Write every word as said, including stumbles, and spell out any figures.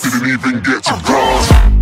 Didn't even get to cross.